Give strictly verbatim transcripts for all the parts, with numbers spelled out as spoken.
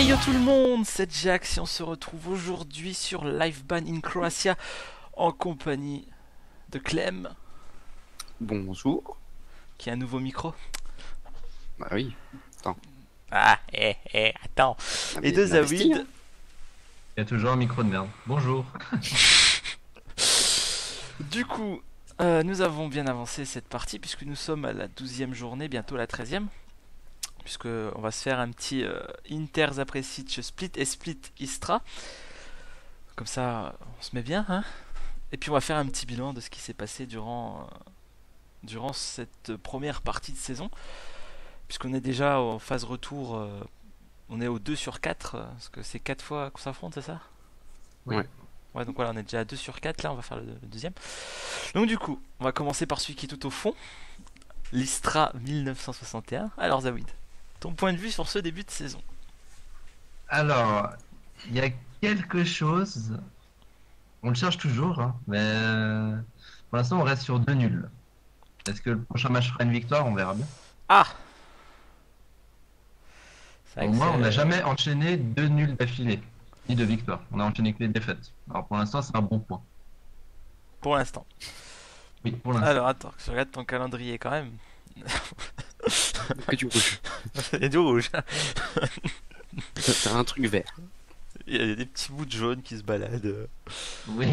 Hey yo tout le monde, c'est Jax et on se retrouve aujourd'hui sur Lifeban in Croatia en compagnie de Clem. Bonjour. Qui a un nouveau micro. Bah oui, attends. Ah, eh, eh, attends. Ah, et de ZaWiD. Il y a toujours un micro de merde. Bonjour. Du coup, euh, nous avons bien avancé cette partie puisque nous sommes à la douzième journée, bientôt la treizième. Puisque on va se faire un petit euh, Inter Zapresic Split et Split Istra. Comme ça, on se met bien, hein. Et puis on va faire un petit bilan de ce qui s'est passé durant, euh, durant cette première partie de saison. Puisqu'on est déjà en phase retour, euh, on est au deux sur quatre, euh, parce que c'est quatre fois qu'on s'affronte, c'est ça? Oui. Ouais. Ouais, donc voilà, on est déjà à deux sur quatre, là on va faire le, le deuxième. Donc du coup, on va commencer par celui qui est tout au fond, l'Istra mille neuf cent soixante et un. Alors ZaWiD, ton point de vue sur ce début de saison? Alors, il y a quelque chose, on le cherche toujours, hein, mais pour l'instant on reste sur deux nuls. Est-ce que le prochain match fera une victoire? On verra bien. Ah! Au moins, on n'a jamais enchaîné deux nuls d'affilée, ni de victoire. On a enchaîné que les défaites. Alors pour l'instant, c'est un bon point. Pour l'instant. Oui, pour l'instant. Alors attends, je regarde ton calendrier quand même. Et du rouge. Et du rouge. T'as un truc vert. Il y a des petits bouts de jaune qui se baladent. Oui,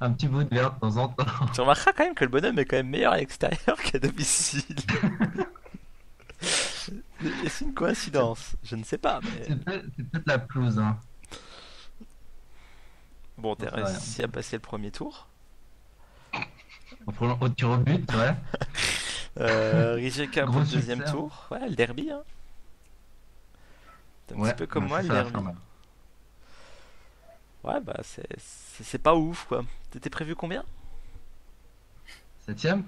un petit bout de vert de temps en temps. Tu remarqueras quand même que le bonhomme est quand même meilleur à l'extérieur qu'à domicile. C'est une coïncidence, je ne sais pas. Mais... c'est peut-être la pelouse. Hein. Bon, t'as réussi à passer le premier tour. En prenant au tir au but, ouais. euh, Rijeka pour le deuxième tour. Ouais, le derby. Hein. C'est un ouais, petit peu comme moi, le derby. Ouais, bah c'est pas ouf quoi. T'étais prévu combien? Septième.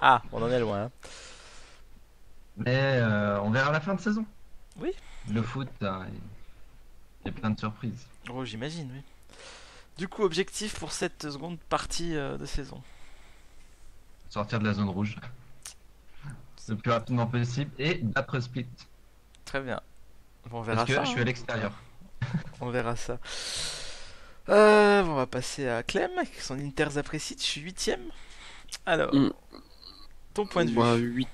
Ah, on en est loin. Hein. Mais euh, on verra la fin de saison. Oui. Le foot, il hein, y a plein de surprises. Oh, j'imagine, oui. Du coup, objectif pour cette seconde partie euh, de saison? Sortir de la zone rouge le plus rapidement possible et battre Split. Très bien. Bon, on verra Parce ça. Parce que hein, je suis à l'extérieur. On verra ça. Euh, on va passer à Clem, avec son Inter Zapresic, je suis huitième. Alors, mm. ton point de Moi, vue huit.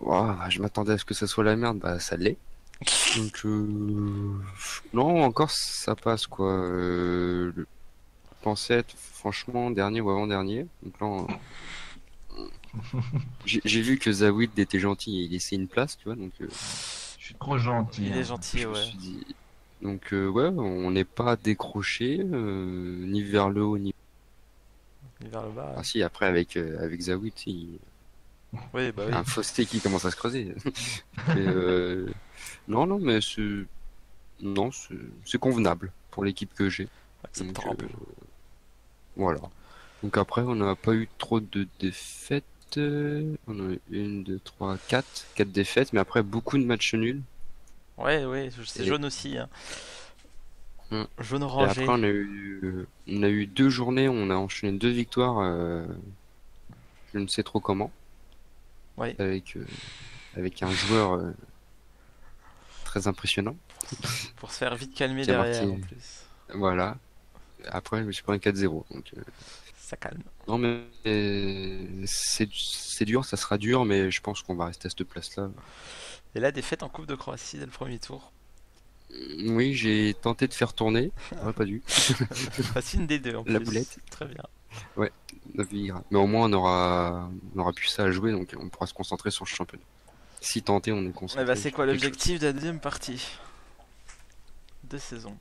Wow, je m'attendais à ce que ça soit la merde, bah ça l'est. Donc euh... non, encore ça passe quoi. Euh... Je pensais être franchement dernier ou avant-dernier. Donc là, on... j'ai vu que ZaWiD était gentil et il laissait une place, tu vois. Donc euh... je suis trop gentil. Il hein. est gentil, je ouais. Dit... Donc euh, ouais, on n'est pas décroché euh... ni vers le haut ni, ni vers le bas. Ah ouais. Si, après avec euh, avec ZaWiD, il... Oui, bah oui. Un fausté qui commence à se creuser. euh... Non, non, mais c'est non, c'est convenable pour l'équipe que j'ai. Ouais, euh... Voilà. Donc après, on n'a pas eu trop de défaites. On a eu une, deux, trois, quatre, quatre défaites, mais après beaucoup de matchs nuls. Ouais, ouais, c'est Et... jaune aussi. Hein. Mmh. Jaune orangé. Et après, on a eu, on a eu deux journées, on a enchaîné deux victoires. Euh... Je ne sais trop comment. Ouais. Avec, euh, avec un joueur euh, très impressionnant. Pour se faire vite calmer derrière parti... en plus. Voilà. Après, je me suis pris un quatre zéro. Donc, euh... ça calme. Non, mais c'est dur, ça sera dur, mais je pense qu'on va rester à cette place-là. Et la défaite en Coupe de Croatie dès le premier tour. Oui, j'ai tenté de faire tourner. Ah, pas dû. Facile des deux en la plus. La boulette. Très bien. Ouais, mais au moins on aura, on aura plus ça à jouer, donc on pourra se concentrer sur le championnat. Si tenté, on est concentré. Bah c'est quoi l'objectif de la deuxième partie de saison?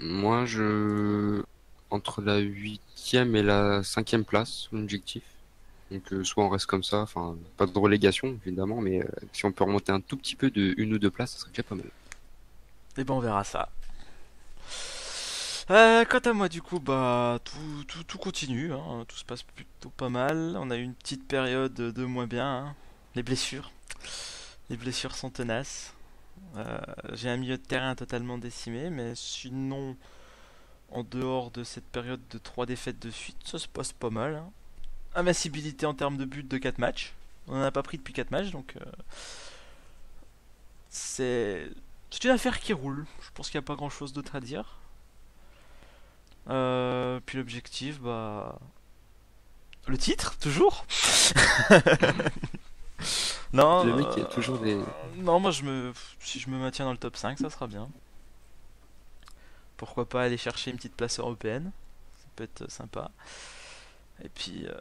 Moi, je entre la huitième et la cinquième place, l'objectif. Donc euh, soit on reste comme ça, enfin pas de relégation évidemment, mais euh, si on peut remonter un tout petit peu de une ou deux places, ça serait déjà pas mal. Et ben on verra ça. Euh, quant à moi du coup, bah tout, tout, tout continue, hein. Tout se passe plutôt pas mal, on a eu une petite période de moins bien, hein. Les blessures, les blessures sont tenaces, euh, j'ai un milieu de terrain totalement décimé, mais sinon, en dehors de cette période de trois défaites de suite, ça se passe pas mal, hein. Invincibilité en termes de buts de quatre matchs, on n'en a pas pris depuis quatre matchs, donc euh, c'est une affaire qui roule. Je pense qu'il n'y a pas grand chose d'autre à dire. Euh, puis l'objectif, bah... Le titre, toujours. Non, le mec, il y a toujours des... non, moi je me... si je me maintiens dans le top cinq, ça sera bien. Pourquoi pas aller chercher une petite place européenne, ça peut être sympa. Et puis, euh...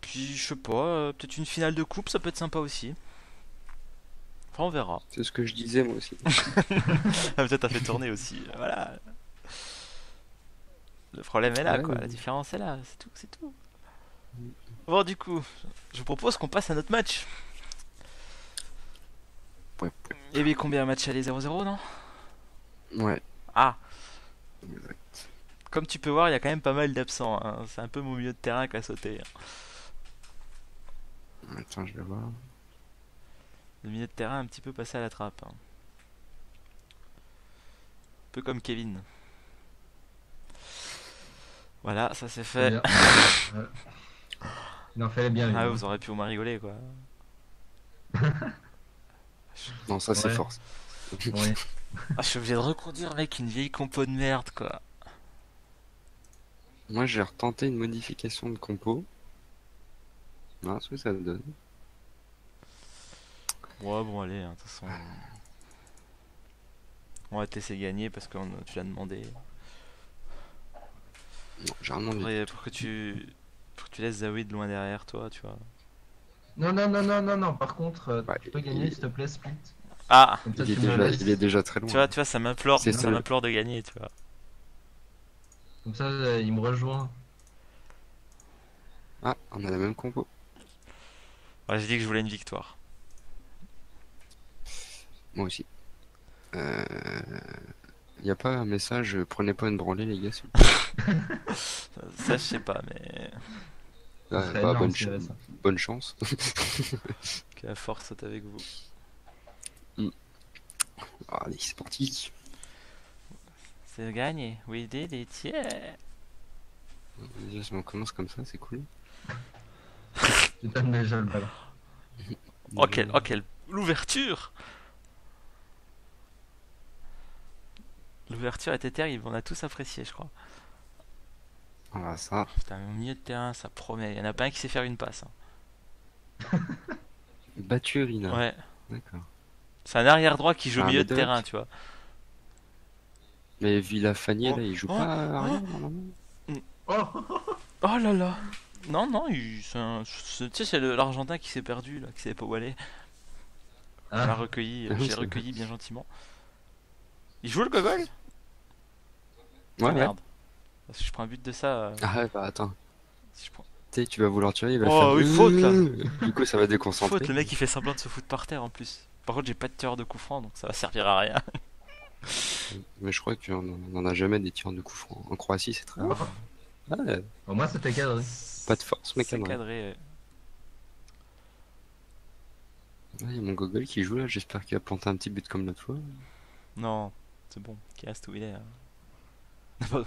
puis je sais pas, euh, peut-être une finale de coupe, ça peut être sympa aussi. Enfin, on verra. C'est ce que je disais moi aussi. Ah, peut-être t'as fait tourner aussi, voilà. Le problème est là, ah ouais, quoi. Oui. La différence est là, c'est tout, c'est tout. Bon, du coup, je vous propose qu'on passe à notre match. Ouais. Et bien, combien un match allait zéro zéro, non? Ouais. Ah. Exact. Comme tu peux voir, il y a quand même pas mal d'absents. Hein. C'est un peu mon milieu de terrain qui a sauté. Hein. Attends, je vais voir. Le milieu de terrain a un petit peu passé à la trappe. Hein. Un peu comme Kevin. Voilà, ça c'est fait. Il en fallait bien. Ah, vous aurez pu au moins rigoler, quoi. Non, ça c'est ouais. Force. Ouais. Ah, je suis obligé de reconduire, mec, une vieille compo de merde, quoi. Moi, j'ai retenté une modification de compo. Non, ce que ça me donne. Ouais, bon, allez, de hein, toute façon. On va te laisser gagner parce que tu l'as demandé. Non, après, pour, que tu... pour que tu laisses ZaWiD loin derrière toi, tu vois. Non, non, non, non, non, non. Par contre, euh, bah, tu peux gagner, il... s'il te plaît, Split. Ah, ça, il, est déjà, il est déjà très loin. Tu vois, tu vois ça m'implore ça ça m'implore de gagner, tu vois. Comme ça, euh, il me rejoint. Ah, on a la même compo. Ouais, j'ai dit que je voulais une victoire. Moi aussi. Euh... Y'a pas un message, prenez pas une branlée les gars. Ça je sais pas mais... Ah, bah, énorme, bonne, ch vrai, bonne chance. Que la force soit avec vous. Mm. Oh, allez c'est parti. C'est gagné, we did it, yeah. Déjà si on commence comme ça c'est cool. Tu donnes déjà le ballon. Oh quelle, oh quelle, l'ouverture. L'ouverture était terrible, on a tous apprécié je crois. Ah ça. Putain mais au milieu de terrain ça promet, il y en a pas un qui sait faire une passe. Hein. Baturina. Ouais. D'accord. C'est un arrière droit qui joue au ah, milieu de terrain mec. Tu vois. Mais Villafanier oh. Là il joue oh. Pas oh. Arrière normalement. Oh. Oh là là. Non non, il... c'est un... tu sais c'est l'Argentin qui s'est perdu là, qui savait pas où aller. On ah. l'a recueilli, ah, j'ai recueilli bien gentiment. Il joue le gogol ? Ouais, ah, merde. Ouais. Parce que je prends un but de ça. Euh... Ah ouais, bah attends. Si je prends... Tu sais, tu vas vouloir tirer, il va oh, faire une faute là. Du coup, ça va déconcentrer. Faute, le mec il fait semblant de se foutre par terre en plus. Par contre, j'ai pas de tireur de coup franc donc ça va servir à rien. Mais je crois qu'on n'en a jamais des tireurs de coup franc. En Croatie, c'est très rare. Oh. Ah, ouais. Au moins, c'était cadré. Pas de force, mais cadré. cadré. Ouais, il y a mon gogol qui joue là. J'espère qu'il a planté un petit but comme l'autre fois. Non. C'est bon, qui reste où il est. Hein. Ah,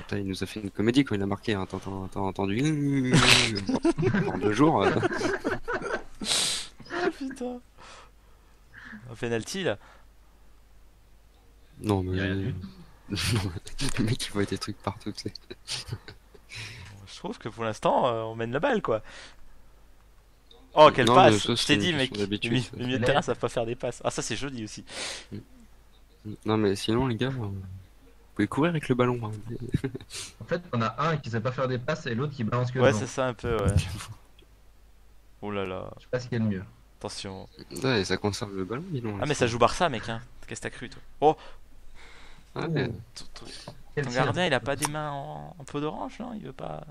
putain, il nous a fait une comédie quand il a marqué, hein. T'as entendu. En deux jours. Euh... Ah putain. Un penalty là. Non mais. Euh... Le mec il voit des trucs partout, tu sais. Je trouve que pour l'instant euh, on mène la balle quoi. Oh quelle non, passe ça, je t'ai dit mec. Le milieu de terrain savent pas faire des passes. Ah ça c'est joli aussi. Mm. Non mais sinon les gars, vous pouvez courir avec le ballon. Hein. En fait on a un qui sait pas faire des passes et l'autre qui balance que. Ouais c'est ça un peu ouais. Oh là là. Je sais pas ce qu'il y a de mieux. Attention. Ouais ça conserve le ballon dis donc. Ah mais ça joue Barça mec hein. Qu'est-ce que t'as cru toi. Oh. Ton gardien il a pas des mains en peau d'orange non. Il veut pas.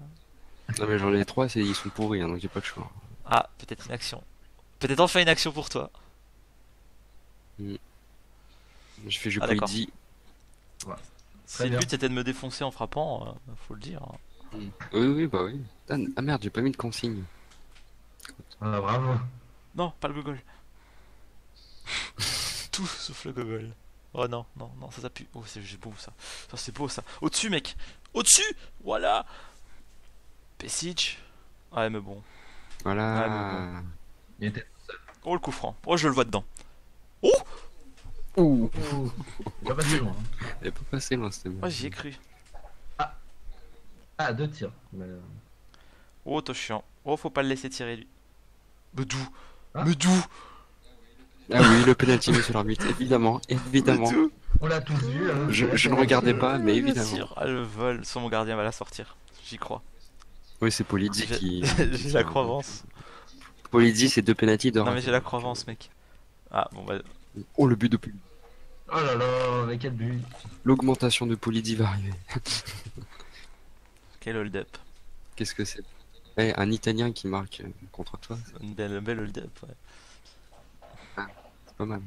Non mais genre les trois ils sont pourris donc y'a pas de choix. Ah peut-être une action. Peut-être enfin une action pour toi. Je fais je ah, dit. Ouais. Si le bien. But c'était de me défoncer en frappant, euh, faut le dire. Oui oui bah oui. Ah merde j'ai pas mis de consigne. Ah bravo. Non pas le gogol. Tout sauf le gogol. Oh non non non ça ça pue. Oh c'est beau ça. Ça c'est beau ça. Au dessus mec. Au dessus. Voilà. Pessich. Ouais mais bon. Voilà. Ouais, mais bon. Il était... Oh le coup franc. Oh je le vois dedans. Ouh. Ouh. Il est pas passé loin. Il est pas passé loin, c'était bien. Oh, j'y ai cru. Ah. Ah, deux tirs. Mais... Oh, t'es chiant. Oh, faut pas le laisser tirer, lui. Mais d'où hein? Mais d'où? Ah oui, le penalty, monsieur l'arbitre, évidemment, évidemment. On l'a tous vu. Hein, je je ne regardais pas, mais évidemment. Ah, le vol, son gardien va la sortir. J'y crois. Oui, c'est Polizzi qui. J'ai la croyance. Polizzi, c'est deux penalty de. Non, mais j'ai la croyance, mec. Ah, bon, bah. Oh, le but de Polizzi. Oh là là, mais quel but. L'augmentation de Polizzi va arriver. Quel hold-up. Qu'est-ce que c'est? Eh, un Italien qui marque contre toi. Une belle, belle hold-up, ouais. Pas mal.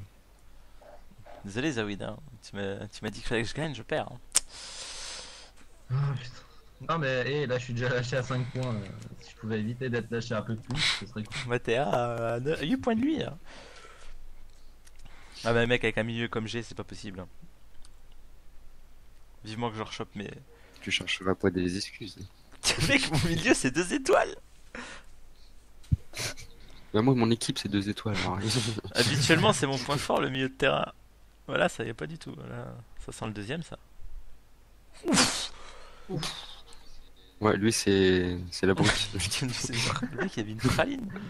Désolé Zawid, hein. Tu m'as dit que fallait que je gagne, je perds. Hein. Oh, putain. Non mais hey, là je suis déjà lâché à cinq points. Si je pouvais éviter d'être lâché un peu plus, ce serait cool. Bah t'es à, à huit points de lui. Hein. Ah bah mec, avec un milieu comme j'ai, c'est pas possible. Hein. Vivement que je rechoppe mais... Tu cherches pas pour des excuses. Mec, mon milieu c'est deux étoiles. Bah moi mon équipe c'est deux étoiles. Alors. Habituellement c'est mon point fort le milieu de terrain. Voilà ça y est pas du tout. Voilà. Ça sent le deuxième ça. Ouf. Ouf. Ouais lui c'est c'est la brique. C'est le mec il y avait une praline.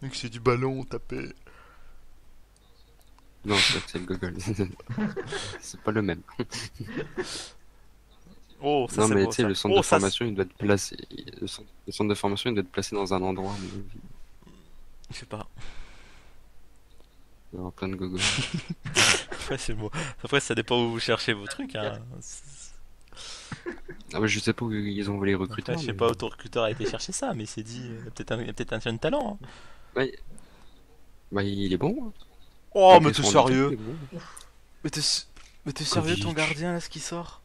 Mec c'est du ballon tapé. Non c'est le gogol. C'est pas le même. Oh, ça non mais tu sais le centre oh, de formation il doit être placé le centre... le centre de formation il doit être placé dans un endroit mais... je sais pas il y aura plein de gogo. Ouais, c'est beau après ça dépend où vous cherchez vos trucs hein. Ah, mais je sais pas où ils ont les recruteurs après, je sais mais... pas où ton recruteur a été chercher ça mais c'est dit il y a peut-être un... peut-être un jeune talent hein. Ouais. Bah il est bon hein. Oh ouais, mais t'es sérieux bon, hein. Mais t'es mais t'es sérieux ton gardien là ce qui sort.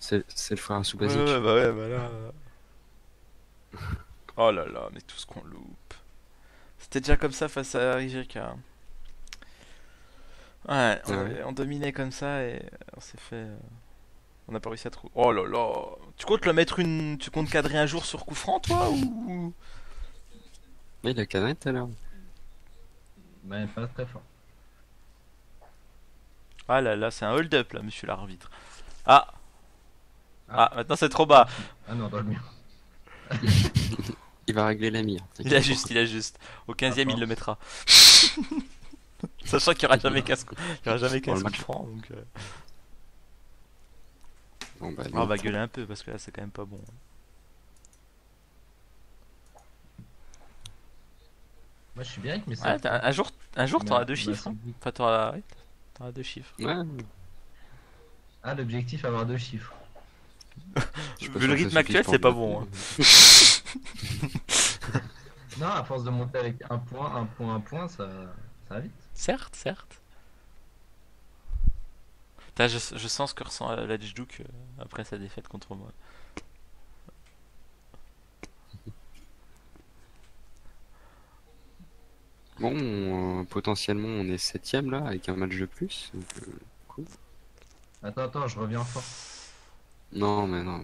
C'est le frère Soubasic. Ouais, ouais, bah ouais, bah là. Oh là là, mais tout ce qu'on loupe. C'était déjà comme ça face à Rijeka. Ouais, on, avait, on dominait comme ça et on s'est fait. On n'a pas réussi à trouver. Oh là là. Tu comptes le mettre une. Tu comptes cadrer un jour sur coup franc, toi ou. Mais il a cadré tout à l'heure. Mais pas très fort. Ah là là, c'est un hold-up là, monsieur l'arbitre. Ah! Ah, ah, maintenant c'est trop bas. Ah non, dans le mur. Il va régler la mire. Il a juste, il a juste. Au quinzième, ah, il le mettra. Sachant qu'il n'y aura jamais casse-coup franc. Donc, euh... bon, bah, on va gueuler un peu parce que là c'est quand même pas bon. Moi je suis bien avec mes ouais, un, un jour, un jour t'auras deux chiffres. Hein. Enfin, t'auras ouais, deux chiffres. Ouais. Ah, l'objectif, avoir deux chiffres. Vu le rythme actuel, c'est pas bon. Hein. Non, à force de monter avec un point, un point, un point, ça, ça va vite. Certes, certes. Putain, je, je sens ce que ressent la Hajduk après sa défaite contre moi. Bon, euh, potentiellement, on est septième là, avec un match de plus. Donc, euh, cool. Attends, attends, je reviens fort. Non mais non,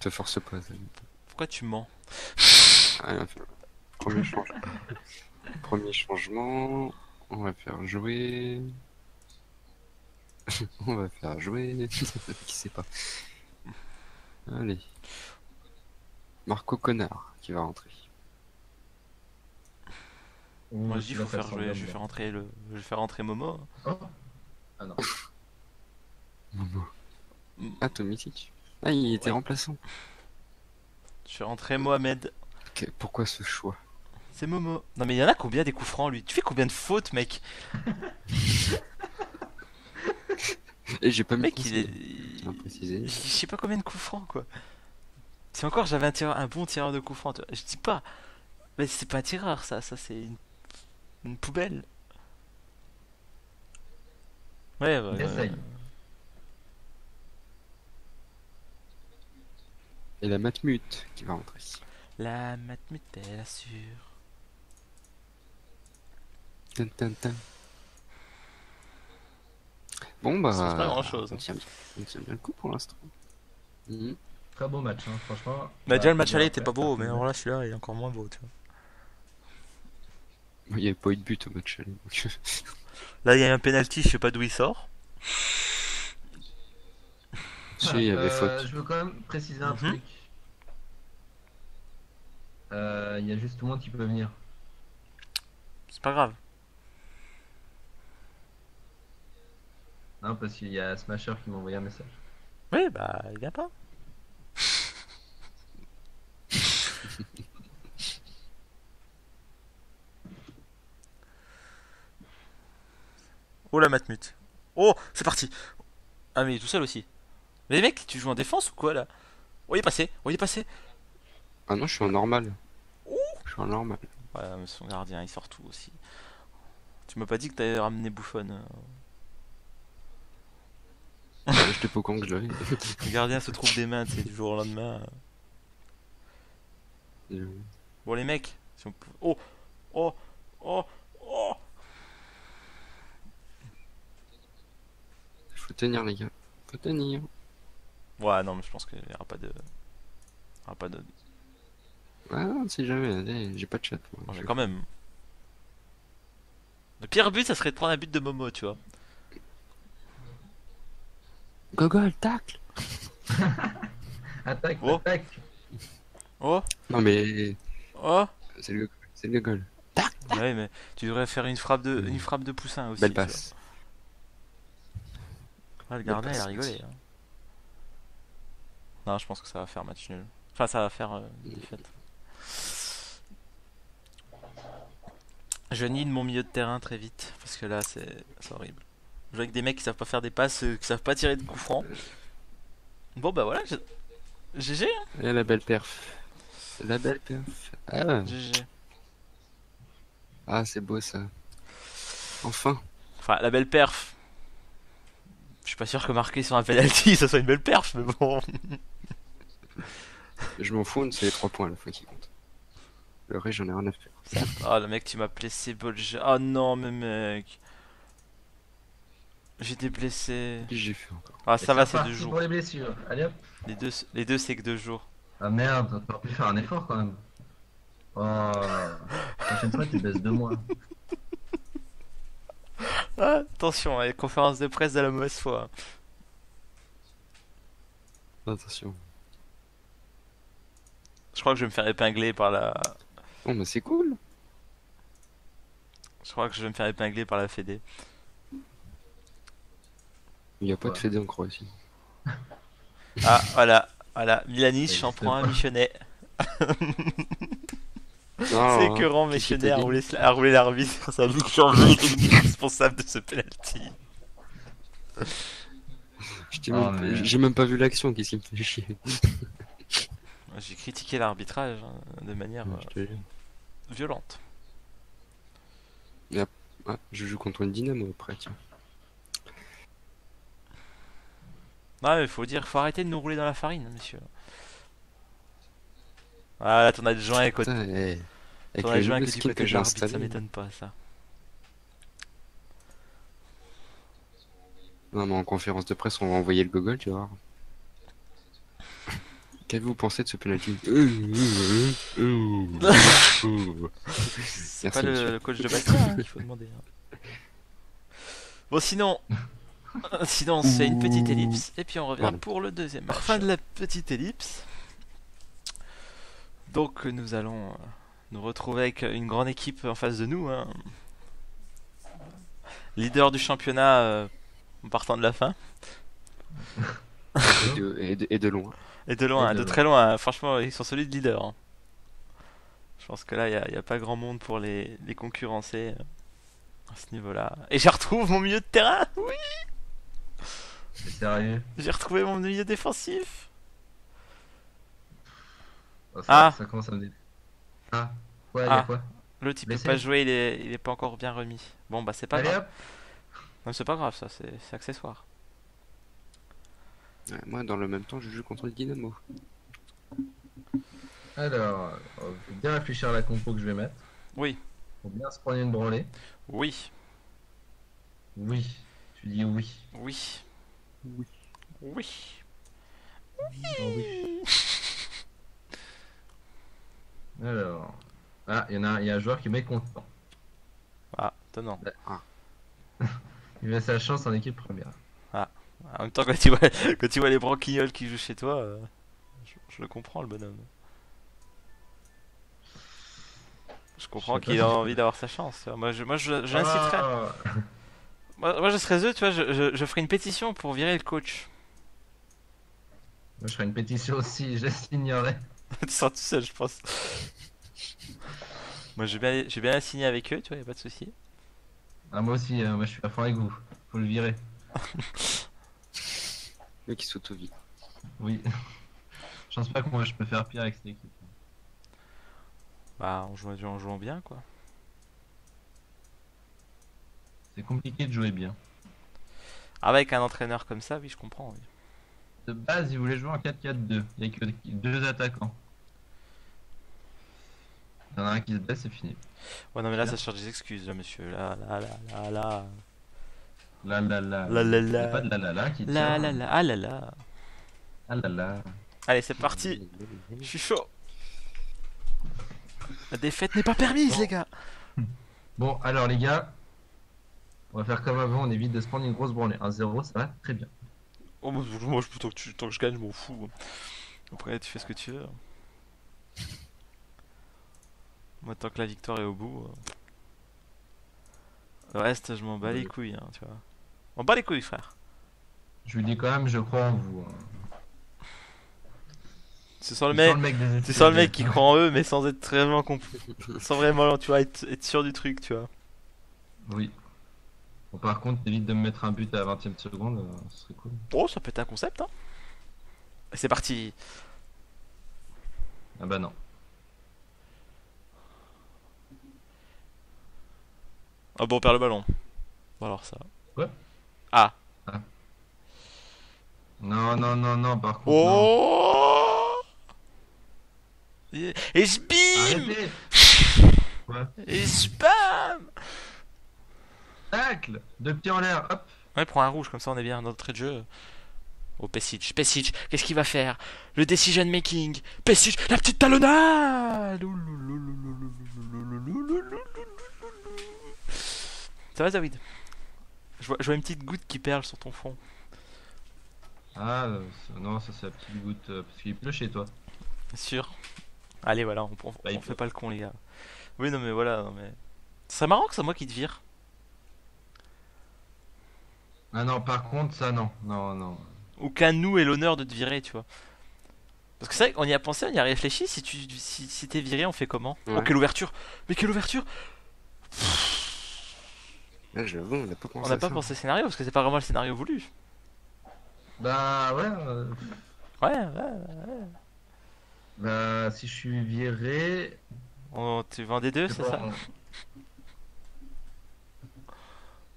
te force pas. Pourquoi tu mens? Allez, premier changement. Premier changement. On va faire jouer. On va faire jouer. Qui sait pas. Allez. Marco Connard qui va rentrer. Moi je dis faut faire jouer. Je vais faire rentrer le. Je vais faire rentrer Momo. Oh. Ah non. Momo. Ah Tomitic. Ah, il était ouais. Remplaçant. Je suis rentré Mohamed. Okay, pourquoi ce choix? C'est Momo. Non, mais il y en a combien des coups francs, lui? Tu fais combien de fautes, mec? Et j'ai pas mis mec, il est... il... Je sais pas combien de coups francs, quoi. Si encore j'avais un, tireur... un bon tireur de coups francs, tu... je dis pas. Mais c'est pas un tireur, ça. Ça, c'est une... une poubelle. Ouais, bah. Euh... Et la Matmut qui va rentrer. La Matmut elle assure. Tin, tin, tin. Bon bah. Ça pas grand chose. On tient, on tient bien le coup pour l'instant. Mmh. Très beau match, hein, franchement. Bah, déjà le match aller était pas beau, mais alors là celui-là il est encore moins beau, tu vois. Il n'y avait pas eu de but au match aller. Là, il y a un penalty, je sais pas d'où il sort. Si, il y avait euh, faute. Je veux quand même préciser un mm-hmm. truc. Il euh, y a juste tout le monde qui peut venir. C'est pas grave. Non, parce qu'il y a Smasher qui m'a envoyé un message. Oui, bah, il vient pas. Oh la matmute. Oh, c'est parti. Ah, mais il est tout seul aussi. Mais mec, tu joues en défense ou quoi là? Oh, il est passé. Oh, il est passé. Ah non, je suis en normal. Ouh, je suis en normal. Ouais, mais son gardien, il sort tout aussi. Tu m'as pas dit que t'avais ramené Buffon. Ouais, je t'ai pas au courant que je l'avais. Le gardien se trouve des mains, tu sais, du jour au lendemain. Euh... Bon, les mecs, si on peut... Oh, oh, oh, oh. Faut tenir, les gars. Faut tenir. Ouais, non, mais je pense qu'il n'y aura pas de... Il y aura pas de... Ah, on sait jamais, j'ai pas de chat. Moi. Oh, mais quand même. Le pire but, ça serait de prendre un but de Momo, tu vois. Gogol, tacle. Attaque, oh. Attaque. Oh. Non mais... Oh. C'est le, le Gogol. Tac, tac. Ouais, mais tu devrais faire une frappe de, une frappe de poussin aussi. Belle passe. Ah, le gardien, il a rigolé. Hein. Non, je pense que ça va faire match nul. Enfin, ça va faire euh, défaite. Je nide mon milieu de terrain très vite parce que là c'est horrible. Je vois avec des mecs qui savent pas faire des passes, euh, qui savent pas tirer de coups francs. Bon bah voilà, G G hein. Et la belle perf. La belle perf. Ah. G G. Ah, c'est beau ça. Enfin. Enfin, la belle perf. Je suis pas sûr que marquer sur un penalty ça soit une belle perf, mais bon. Je m'en fous, c'est les trois points à la fois qui compte. Le reste, j'en ai rien à faire. Ah, le mec, tu m'as blessé, Boljat. Ah non, mais mec. J'étais blessé. J'ai fait encore. Ah, ça va, c'est deux jours. Pour les blessures. Allez hop. Les deux, les deux c'est que deux jours. Ah merde, t'as pas pu faire un effort quand même. Oh. La prochaine fois, tu baisses deux mois. Ah, attention, les conférences de presse de la mauvaise foi. Attention. Je crois que je vais me faire épingler par la... Oh mais c'est cool. Je crois que je vais me faire épingler par la Fédé. Il n'y a pas ouais. de Fédé en Croatie. Ah voilà, voilà, Milanich, j'en prends un Michonnet. C'est que rend Michonnet à rouler, rouler l'arbitre, ça veut dire que je suis responsable de ce penalty. J'ai oh, même... Mais... même pas vu l'action, qu'est-ce qui me fait chier. J'ai critiqué l'arbitrage hein, de manière euh, violente. Yep. Ah, je joue contre une Dynamo après, tiens. Non, mais faut dire, faut arrêter de nous rouler dans la farine, monsieur. Ah, là, t'en as de joint à côté. T'en as de joint à côté du côté de l'arbitre, ça m'étonne pas, ça. Non, mais en conférence de presse, on va envoyer le Gogol, tu vois. Qu'avez-vous pensé de ce penalty? C'est pas le, le coach de basket hein, qu'il faut demander. Hein. Bon, sinon, sinon on se fait une petite ellipse et puis on revient voilà. pour le deuxième. Marche. Fin de la petite ellipse. Donc nous allons nous retrouver avec une grande équipe en face de nous. Hein. Leader du championnat euh, en partant de la fin. Et de, et, de, et de loin. Et de loin, et de, de très loin. loin. Franchement, ils sont solides leaders. Hein. Je pense que là, il n'y a, a pas grand monde pour les, les concurrencer à ce niveau-là. Et j'y retrouve mon milieu de terrain. Oui. C'est sérieux. J'ai retrouvé mon milieu défensif. Oh, ça, ah. Ça commence à me dire. Ah. Ouais, ah. Quoi l'autre, il peut pas jouer. Il est, il est pas encore bien remis. Bon, bah c'est pas Allez, grave. Hop. Non, c'est pas grave. Ça, c'est accessoire. Moi, dans le même temps, je joue contre le Dynamo. Alors, je vais bien réfléchir à la compo que je vais mettre. Oui. Faut bien se prendre une branlée. Oui. Oui. Tu dis oui. Oui. Oui. Oui. Oui. Alors. Ah, il y en a, y a un joueur qui est mécontent. Ah, étonnant. Ah. Il met sa chance en équipe première. Ah, en même temps, quand tu vois, quand tu vois les branquignoles qui jouent chez toi, euh, je, je le comprends, le bonhomme. Je comprends qu'il a envie d'avoir sa chance. Moi, je, moi, je, j'inciterais. Ah. Moi, moi, je serais eux, tu vois, je, je, je ferais une pétition pour virer le coach. Moi, je ferais une pétition aussi, je la signerais. Tu sens tout seul, je pense. Moi, j'ai bien, j'ai bien signé avec eux, tu vois, y'a pas de souci. Ah, moi aussi, euh, moi, je suis à fond avec vous. Faut le virer. Le qui s'auto-vit. Oui. Je pense pas que moi, je peux faire pire avec cette équipe. Bah, on joue en jouant bien, quoi. C'est compliqué de jouer bien. Avec un entraîneur comme ça, oui, je comprends. Oui. De base, ils voulaient jouer en quatre quatre deux. Il n'y a que deux attaquants. Il y en a un qui se baisse, c'est fini. Ouais, non, mais là, ça cherche des excuses, là, monsieur. Là, là, là, là, là. Là, là, là. Là, là, là. Pas de là, là, là qui tire. Là, là, là. Ah, là, là. Ah, là, là. Allez, c'est parti. Je suis chaud. La défaite n'est pas permise, bon. Les gars. Bon, alors, les gars, on va faire comme avant, on évite de se prendre une grosse branlée. un zéro, ça va très bien. Oh, moi, je, plutôt que tu, tant que je gagne, je m'en fous. Après, tu fais ce que tu veux. Moi, tant que la victoire est au bout, le reste, je m'en bats les couilles, hein, tu vois. On bat les couilles, frère. Je vous dis quand même, je crois en vous. Hein. C'est sans le mec, c'est sans le mec qui croit en eux, mais sans être vraiment complet, sans vraiment, tu vois, être, être sûr du truc, tu vois. Oui. Bon, par contre, t'évites de me mettre un but à la vingtième seconde, euh, ce serait cool. Oh, ça peut être un concept, hein. C'est parti. Ah bah non. Ah bon, on perd le ballon. Bon alors ça. Ouais. Ah. ah. Non, non, non, non, par contre. Oh non. Et je bim. Ouais. Et je bam. Tacle. Deux pieds en l'air, hop. Ouais, prends un rouge, comme ça on est bien dans notre trait de jeu. Oh, Pessich, Pessich, qu'est-ce qu'il va faire? Le decision making. Pessich, la petite talonnade. Ça va, ZaWiD? Je vois, je vois une petite goutte qui perle sur ton front. Ah, non, ça c'est la petite goutte, euh, parce qu'il pleut chez toi. Sûr. Allez voilà, on, on, on fait pas le con les gars. Oui non mais voilà, non mais... C'est marrant que c'est moi qui te vire. Ah non, par contre ça non, non, non. Aucun nous est l'honneur de te virer, tu vois. Parce que c'est vrai qu'on y a pensé, on y a réfléchi, si tu si, si t'es viré on fait comment? Ouais. Oh quelle ouverture! Mais quelle ouverture! Là j'avoue, on n'a pas pensé. On n'a pas ça. pensé scénario, parce que c'est pas vraiment le scénario voulu. Bah ouais. Euh... Ouais, ouais, ouais. Bah, si je suis viré. Oh, tu vends des deux, c'est ça?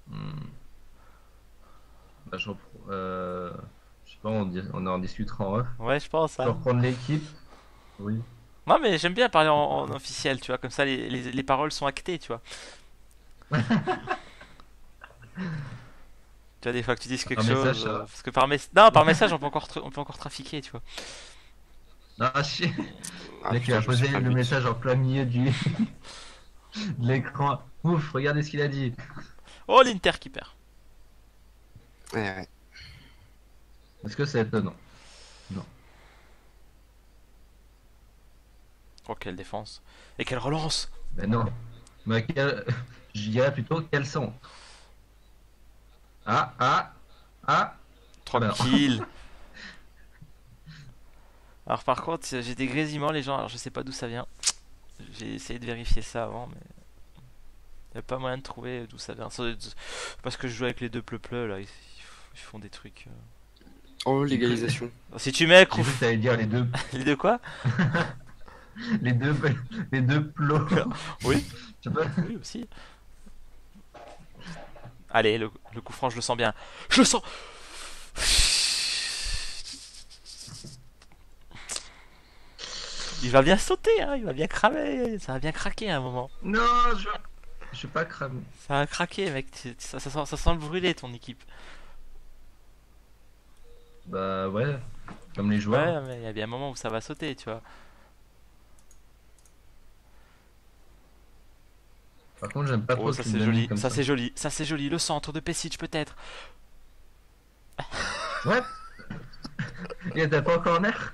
hmm. Bah, je reprends. Euh... Je sais pas, on, di... on en discutera en off. Ouais, je pense. Je hein. reprendre l'équipe. Oui. Moi, mais j'aime bien parler en, en officiel, tu vois, comme ça les, les, les paroles sont actées, tu vois. Tu vois, des fois que tu dis quelque par chose. Message, euh... Parce que par, mes... non, par message, on peut, encore tra... on peut encore trafiquer, tu vois. Ah chier. Ah, mec, putain, il a posé le message en plein milieu du... de l'écran. Ouf, regardez ce qu'il a dit. Oh, l'Inter qui perd. Ouais, ouais. Est-ce que c'est étonnant? Non. Oh, quelle défense. Et quelle relance. Ben non. Mais quel... Je dirais plutôt quel son. Ah, ah, ah. Tranquille. Ah, alors par contre, j'ai des grésillements les gens, alors je sais pas d'où ça vient. J'ai essayé de vérifier ça avant, mais... Il n'y a pas moyen de trouver d'où ça vient. Parce que je joue avec les deux pleupleux, là, ils font des trucs... Oh, légalisation. Si tu mets... Cru... Ça veut dire les deux... les deux quoi? Les deux... Les deux plots. Oui. Tu peux... Oui, aussi. Allez, le, le coup franc, je le sens bien. Je le sens. Il va bien sauter, hein, il va bien cramer, ça va bien craquer à un moment. Non, je je vais pas cramer. Ça va craquer, mec, ça, ça, ça, ça sent le brûler ton équipe. Bah ouais, comme les joueurs. Ouais, mais il y a bien un moment où ça va sauter, tu vois. Par contre, j'aime pas trop. Oh, ça c'est joli, ça, ça. c'est joli, ça c'est joli. Le centre de Pessich peut-être. Ouais. Il y a pas encore corner.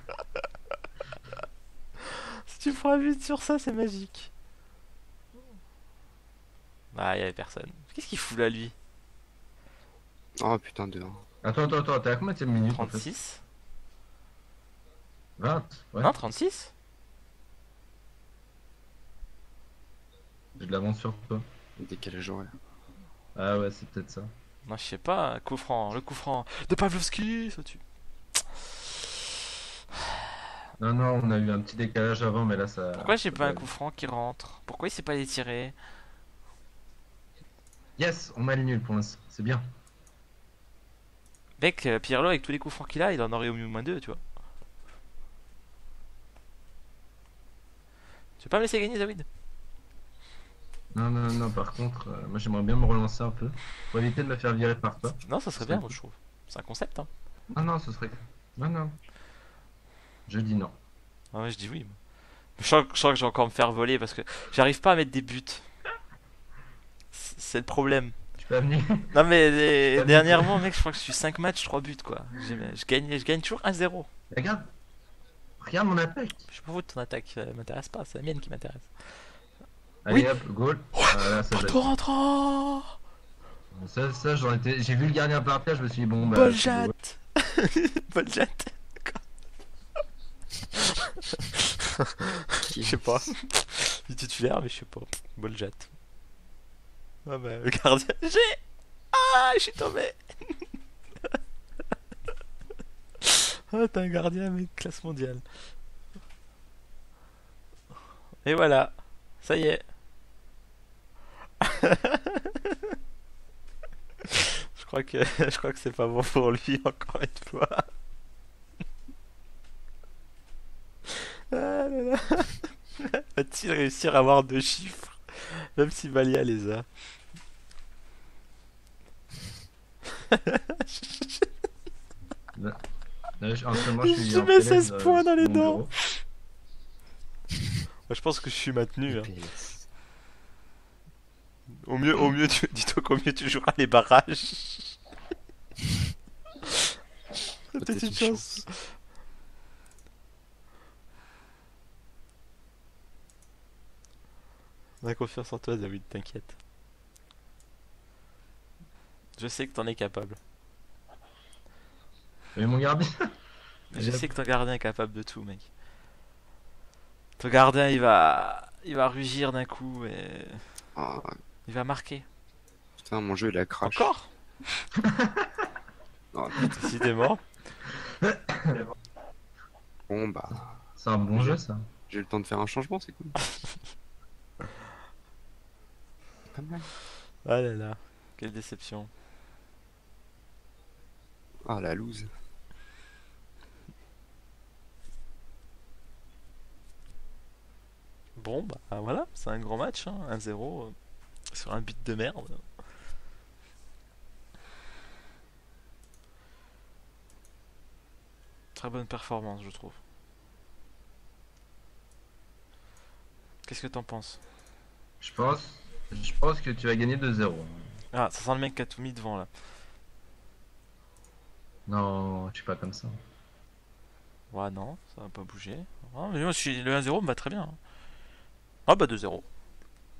Si tu feras vite sur ça, c'est magique. Ah, il y avait personne. Qu'est-ce qu'il fout là, lui? Oh putain de. Attends, attends, attends, t'es à combien de minutes? trente-six. vingt, ouais. Non, trente-six. J'ai de l'avance sur toi. Décalage horaire. Ah ouais, c'est peut-être ça. Non, je sais pas, coup franc, le coup franc de Pavlovski, ça tue. Non, non, on a eu un petit décalage avant, mais là ça. Pourquoi j'ai pas un coup franc qui rentre? Pourquoi il s'est pas étiré? Yes, on m'a le nul pour l'instant, c'est bien. Mec, Pirlo, avec tous les coups francs qu'il a, il en aurait au mieux moins deux, tu vois. Tu veux pas me laisser gagner, ZaWiD? Non, non, non, par contre, euh, moi j'aimerais bien me relancer un peu. Pour éviter de me faire virer par toi. Non, ça serait bien, moi je trouve. C'est un concept, hein. Non, non, ce serait. Non, non. Je dis non. Non, mais je dis oui. Je sens, je sens que je vais encore me faire voler parce que j'arrive pas à mettre des buts. C'est le problème. Je suis pas venu. Non, mais les... dernièrement, mec, je crois que je suis cinq matchs, trois buts, quoi. Je gagne, je gagne toujours un zéro. Regarde. Regarde mon attaque. Je sais pas où ton attaque m'intéresse pas, c'est la mienne qui m'intéresse. Allez, oui. Hop, goal. Ouais. Voilà, ça oh, rentrant. Ça, ça j'en étais. J'ai vu le gardien par terre, je me suis dit, bon, bah. Boljat. Boljat. Je sais pas. Je titulaire, mais je sais pas. Boljat. Ah bah le gardien. J'ai. Ah, je suis tombé. Ah, t'es un gardien mais classe mondiale. Et voilà, ça y est. Je crois que je crois que c'est pas bon pour lui encore une fois. Ah là là. Va-t-il réussir à avoir deux chiffres? Même si Sibalia les a. Là, là, je, en ce moment, je suis J'y mets seize points euh, dans les dents. Moi, je pense que je suis maintenu. Hein. Au mieux, au mieux, tu... dis-toi qu'au mieux tu joueras les barrages. C'était une, une chance. chance. On a confiance en toi, ZaWiD, t'inquiète. Je sais que t'en es capable. Mais mon gardien. Je sais que ton gardien est capable de tout, mec. Ton gardien, il va, il va rugir d'un coup et oh. Il va marquer. Putain, mon jeu il a crash. Encore. Non, décidément. Bon bah. C'est un bon jeu, ça. J'ai eu le temps de faire un changement, c'est cool. Ah là là, quelle déception. Ah la loose. Bon bah voilà, c'est un grand match, hein. un zéro euh, sur un but de merde. Très bonne performance je trouve. Qu'est-ce que t'en penses? Je pense Je pense que tu vas gagner deux zéro. Ah, ça sent le mec qui a tout mis devant là. Non, je suis pas comme ça. Ouais, non, ça va pas bouger. Oh, mais moi, je suis... Le un zéro me va très bien. Ah, bah deux zéro.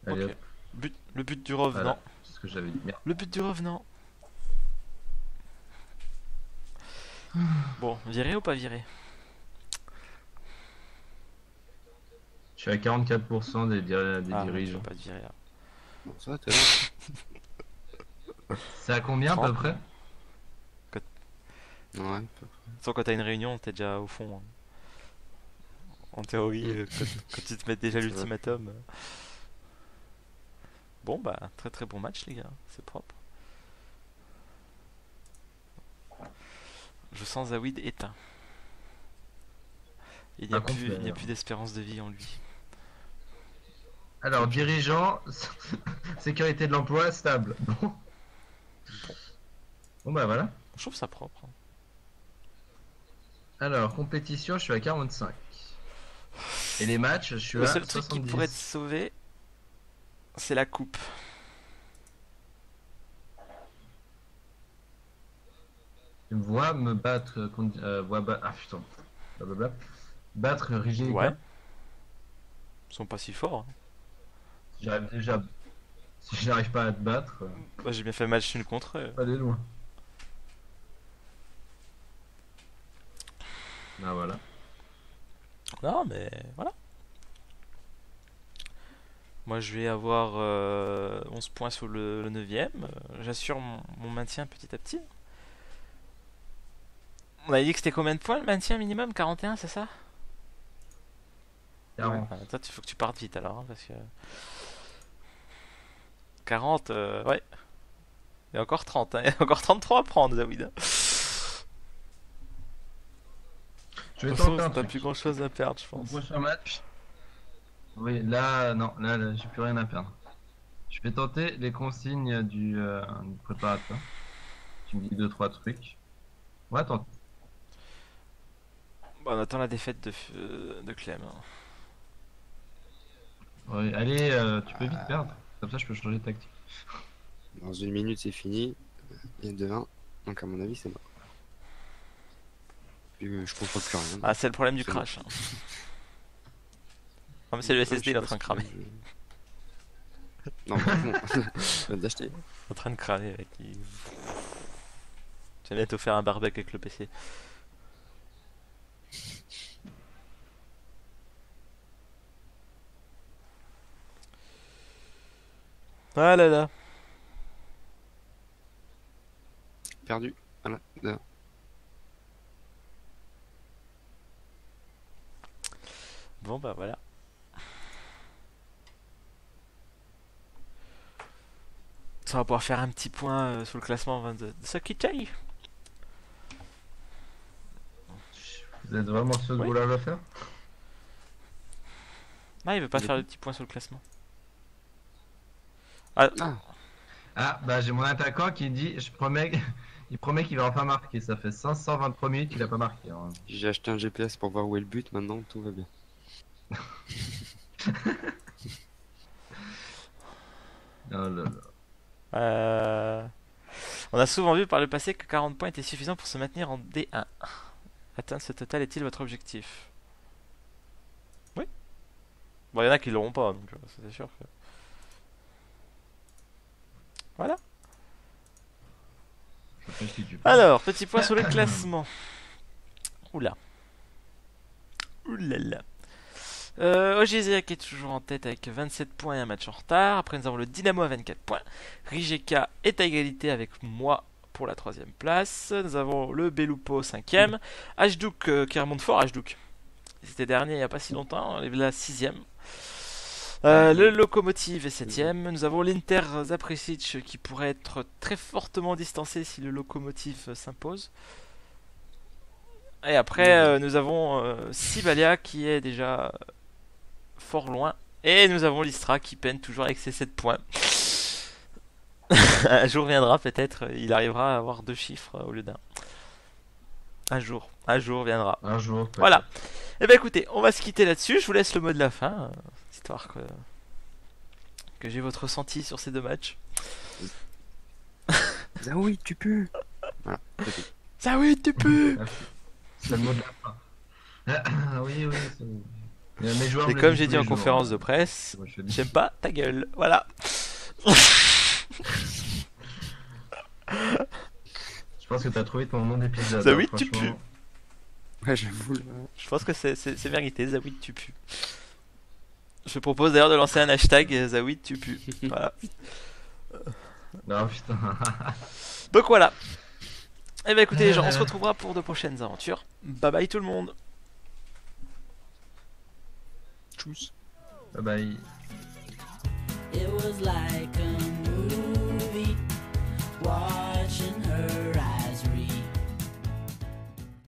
Okay. But... Le but du revenant. Voilà, c'est ce que j'avais dit. Merde. Le but du revenant. Bon, viré ou pas viré? Je suis à quarante-quatre pour cent des, dir... des ah, dirigeants. Pas de viré là. Bon, ça, t'es là. C'est à combien à peu près? Quand... Ouais, à peu près. Sauf quand t'as une réunion, t'es déjà au fond. Hein. En théorie, quand, quand tu te mets déjà l'ultimatum. Bon, bah, très très bon match, les gars. C'est propre. Je sens ZaWiD éteint. Il n'y a, a plus d'espérance de vie en lui. Alors, dirigeant, sécurité de l'emploi, stable. Bon. Bon, bah voilà. Je trouve ça propre. Alors, compétition, je suis à quarante-cinq. Et les matchs, je suis à soixante-dix. Le seul truc qui pourrait te sauver, c'est la coupe. Tu me vois me battre contre... Euh, vois ba... Ah putain. Blablabla. Battre Rijeka. Ouais. Ils sont pas si forts. Hein. Si j'arrive déjà... Si je n'arrive pas à te battre... Euh... Bah, j'ai bien fait match une contre. Euh... Pas des loin. Ah voilà. Non mais voilà. Moi je vais avoir euh, onze points sur le, le neuvième. J'assure mon, mon maintien petit à petit. On a dit que c'était combien de points le maintien minimum? Quarante et un, c'est ça? quarante. Ouais, toi il faut que tu partes vite alors hein, parce que quarante euh, ouais. Il y a encore trente hein. Il y a encore trente-trois à prendre, ZaWiD. Je vais tenter un truc. T'as plus grand chose à perdre, je pense. Au prochain match. Oui, là, non, là, là j'ai plus rien à perdre. Je vais tenter les consignes du, euh, du préparateur. Tu me dis deux trois trucs. On va tenter. Bon, on attend la défaite de, euh, de Clem. Hein. Oui, allez, euh, tu peux vite euh... perdre. Comme ça, je peux changer de tactique. Dans une minute, c'est fini. Il y a deux un. Donc, à mon avis, c'est mort. Je comprends plus rien. Ah, c'est le problème du crash. Hein. Non, mais c'est le S S D, il est en train de cramer. Non, mais bon, d'acheter. En train de cramer avec. Il... J'allais te faire un barbecue avec le P C. Ah là là. Perdu. Voilà. Là. Bon bah voilà. Ça va pouvoir faire un petit point euh, sur le classement vingt-deux de Sakitaï. Vous êtes vraiment sûr de vouloir le faire? Ah, il veut pas faire le petit point sur le classement. Ah, ah. ah bah j'ai mon attaquant qui dit je promets il promet qu'il va enfin marquer. Ça fait cinq cent vingt-trois minutes qu'il a pas marqué. Hein. J'ai acheté un G P S pour voir où est le but, maintenant tout va bien. Oh là là. Euh... On a souvent vu par le passé que quarante points étaient suffisants pour se maintenir en D un. Atteindre ce total est-il votre objectif? Oui. Bon, il y en a qui l'auront pas, donc c'est sûr que... Voilà. Alors, petit point sur le classement. Oula. Oulala. Euh, Ogizia qui est toujours en tête avec vingt-sept points et un match en retard. Après nous avons le Dynamo à vingt-quatre points. Rijeka est à égalité avec moi pour la troisième place. Nous avons le Belupo cinquième. Hajduk euh, qui remonte fort. Hajduk. C'était dernier il n'y a pas si longtemps. On est là sixième. Euh, le Lokomotiv est septième. Nous avons l'Inter Zapresic qui pourrait être très fortement distancé si le Lokomotiv euh, s'impose. Et après euh, nous avons euh, Sibalia qui est déjà... fort loin. Et nous avons l'Istra qui peine toujours avec ses sept points. Un jour viendra peut-être, il arrivera à avoir deux chiffres au lieu d'un. Un jour, un jour viendra. Un jour. Voilà. Et bien écoutez, on va se quitter là-dessus. Je vous laisse le mot de la fin, histoire que, que j'ai votre ressenti sur ces deux matchs. ZaWiD, tu pues. Voilà. ZaWiD, tu pues. C'est le mot de la fin. Oui, oui, c'est bon. C'est comme j'ai dit en conférence de presse, j'aime pas ta gueule, voilà. Je pense que t'as trouvé ton nom d'épisode. ZaWiD tu pues. Ouais, j'avoue. Je pense que c'est mérité, ZaWiD tu pues. Je propose d'ailleurs de lancer un hashtag ZaWiD tu pues. Voilà. Non putain. Donc voilà. Et bah écoutez les gens, on se retrouvera pour de prochaines aventures. Bye bye tout le monde. Bye bye. It was like a